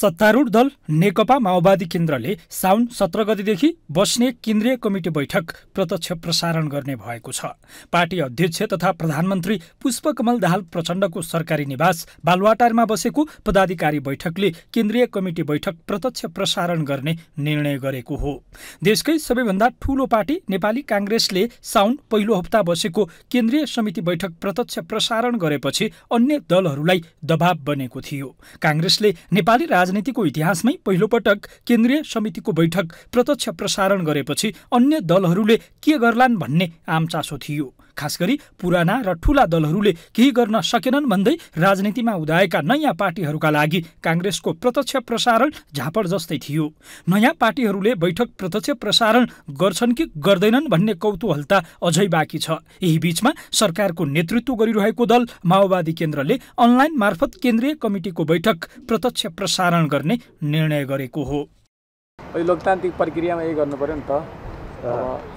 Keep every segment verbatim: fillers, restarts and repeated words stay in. सत्तारूढ़ दल नेकपा माओवादी केन्द्रले साउन सत्र गतेदेखि बस्ने केन्द्रीय कमिटी बैठक प्रत्यक्ष प्रसारण गर्ने भएको छ। पार्टी अध्यक्ष तथा प्रधानमन्त्री पुष्पकमल दाहाल प्रचण्डको सरकारी निवास बालुवाटारमा बसेको पदाधिकारी बैठकले केन्द्रीय कमिटी बैठक प्रत्यक्ष प्रसारण गर्ने निर्णय गरेको हो। देशकै सबैभन्दा ठूलो पार्टी नेपाली कांग्रेसले साउन पहिलो हप्ता बसेको केन्द्रीय समिति बैठक प्रत्यक्ष प्रसारण गरेपछि अन्य दलहरूलाई दबाव बनेको थियो। कांग्रेसले नेपाली राजनीतिको इतिहासमै पहिलो पटक केन्द्रीय समितिको बैठक प्रत्यक्ष प्रसारण गरेपछि अन्य दलहरूले के गर्लान् भन्ने आम चासो थियो। खासगरी पुराना र ठूला दलहरूले केही गर्न सकेनन् भन्दै राजनीतिमा उदाएका नयाँ पार्टीहरूका लागि कांग्रेसको प्रत्यक्ष प्रसारण झापड जस्तै थियो। नयाँ पार्टीहरूले बैठक प्रत्यक्ष प्रसारण गर्छन् कि गर्दैनन् भन्ने कौतूहलता अझै बाँकी छ। यही बीचमा सरकारको नेतृत्व गरिरहेको दल माओवादी केन्द्रले अनलाइन मार्फत केन्द्रीय कमिटिको बैठक प्रत्यक्ष प्रसारण गर्ने निर्णय गरेको हो। लोकतान्त्रिक प्रक्रियामा यही गर्नु पर्यो नि त।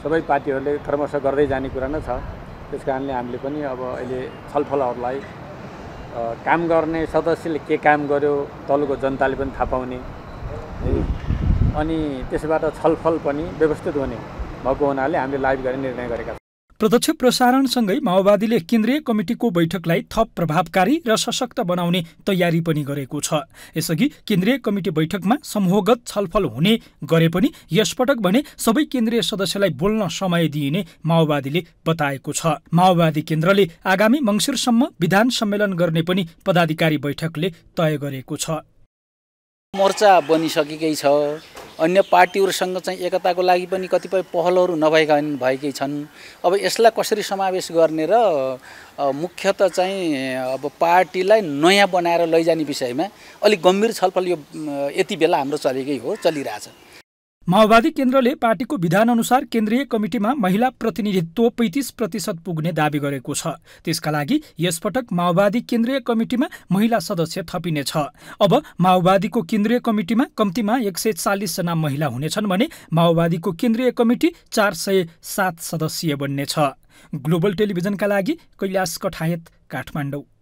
सबै पार्टीहरूले क्रमशः गर्दै जाने कुरा नै छ। त्यसकारणले हामीले पनि अब अहिले छलफलहरूलाई काम गर्ने सदस्यले के काम गर्यो दलको जनताले पनि थाहा पाउने अनि त्यसबाट छलफल पनि व्यवस्थित हुने भएको हुनाले हामीले लाइभ गर्ने निर्णय गरेका छौँ। प्रत्यक्ष प्रसारणसँगै माओवादीले केन्द्रीय कमिटिको बैठकलाई थप प्रभावकारी र सशक्त बनाउने तयारी पनि गरेको छ। यसअघि केन्द्रीय कमिटी बैठकमा समूहगत छलफल हुने गरे पनि यसपटक भने सबै केन्द्रीय सदस्यलाई बोल्न समय दिइने माओवादीले बताएको छ। माओवादी केन्द्रले आगामी मंसिरसम्म विधान सम्मेलन गर्ने पनि पदाधिकारी बैठकले तय गरेको छ। मोर्चा बनिसकेकै छ। अन्य पार्टीहरूसँग चाहिँ एकताको लागि पनि कतिपय पहलहरू नभएका भएकै छन्। अब यसलाई कसरी समावेश गर्ने र मुख्यतः चाहिँ अब पार्टीलाई नयाँ बनाएर लैजाने विषयमा अलिक गम्भीर छलफल यो यति बेला हाम्रो चलेकै हो, चलिरहेछ। माओवादी केन्द्रले पार्टीको विधानअनुसार केन्द्रीय कमिटीमा महिला प्रतिनिधित्व पैंतीस प्रतिशत पुग्ने दावी गरेको छ। त्यसका लागि यसपटक माओवादी केन्द्रीय कमिटीमा महिला सदस्य थपिनेछ। अब माओवादीको केन्द्रीय कमिटीमा कम्तीमा एक सय चालीस जना महिला हुनेछन् भने माओवादीको केन्द्रीय कमिटी चार सय सात सदस्यीय बन्नेछ। ग्लोबल टेलिभिजनका लागि कैलाश कठायत, काठमाडौँ।